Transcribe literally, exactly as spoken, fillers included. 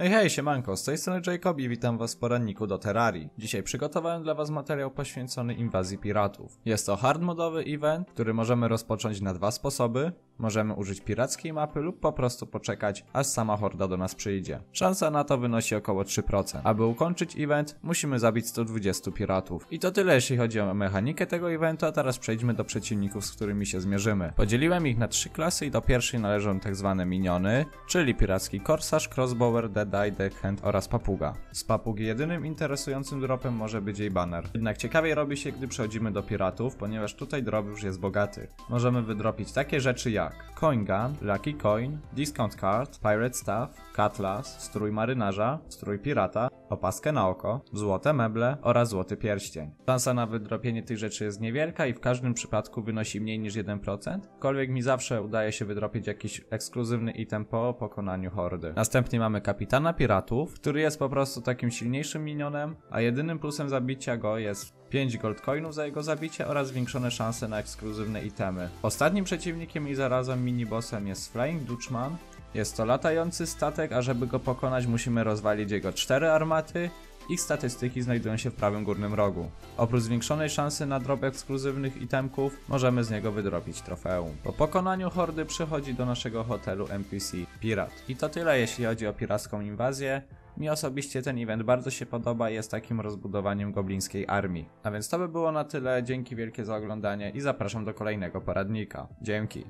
Hej, hej, siemanko, z tej strony Jacob i witam was w poranniku do Terrarii. Dzisiaj przygotowałem dla was materiał poświęcony inwazji piratów. Jest to hardmodowy event, który możemy rozpocząć na dwa sposoby. Możemy użyć pirackiej mapy lub po prostu poczekać, aż sama horda do nas przyjdzie. Szansa na to wynosi około trzy procent. Aby ukończyć event, musimy zabić sto dwudziestu piratów. I to tyle, jeśli chodzi o mechanikę tego eventu, a teraz przejdźmy do przeciwników, z którymi się zmierzymy. Podzieliłem ich na trzy klasy i do pierwszej należą tak zwane miniony, czyli piracki korsarz, crossbower, deadeye, deckhand oraz papuga. Z papugi jedynym interesującym dropem może być jej banner. Jednak ciekawiej robi się, gdy przechodzimy do piratów, ponieważ tutaj drop już jest bogaty. Możemy wydropić takie rzeczy jak Coin Gun, Lucky Coin, Discount Card, Pirate Staff, Catlas, strój marynarza, strój pirata, opaskę na oko, złote meble oraz złoty pierścień. Szansa na wydropienie tych rzeczy jest niewielka i w każdym przypadku wynosi mniej niż jeden procent, aczkolwiek mi zawsze udaje się wydropić jakiś ekskluzywny item po pokonaniu hordy. Następnie mamy kapitana piratów, który jest po prostu takim silniejszym minionem, a jedynym plusem zabicia go jest pięć gold coinów za jego zabicie oraz zwiększone szanse na ekskluzywne itemy. Ostatnim przeciwnikiem i zarazem minibossem jest Flying Dutchman. Jest to latający statek, a żeby go pokonać, musimy rozwalić jego cztery armaty. Ich statystyki znajdują się w prawym górnym rogu. Oprócz zwiększonej szansy na drop ekskluzywnych itemków, możemy z niego wydropić trofeum. Po pokonaniu hordy przychodzi do naszego hotelu N P C Pirat. I to tyle, jeśli chodzi o piracką inwazję. Mi osobiście ten event bardzo się podoba i jest takim rozbudowaniem goblińskiej armii. A więc to by było na tyle, dzięki wielkie za oglądanie i zapraszam do kolejnego poradnika. Dzięki.